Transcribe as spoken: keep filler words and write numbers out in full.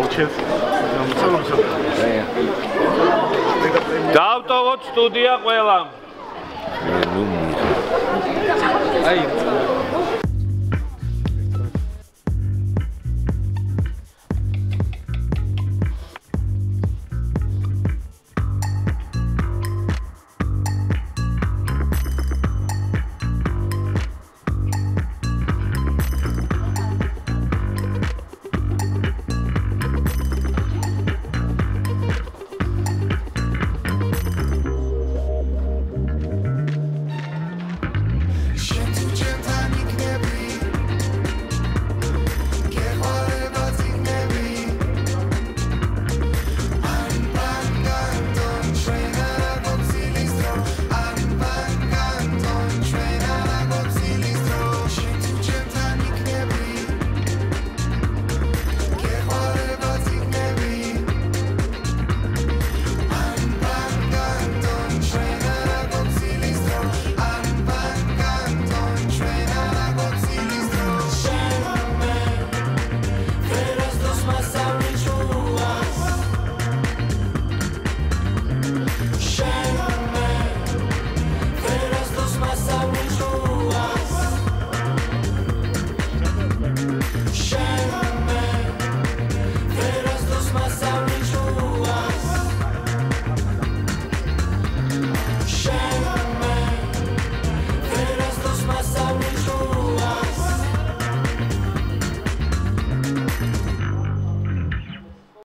ojciec nam całą sobie. Dał to od studia, gwelam. Ej.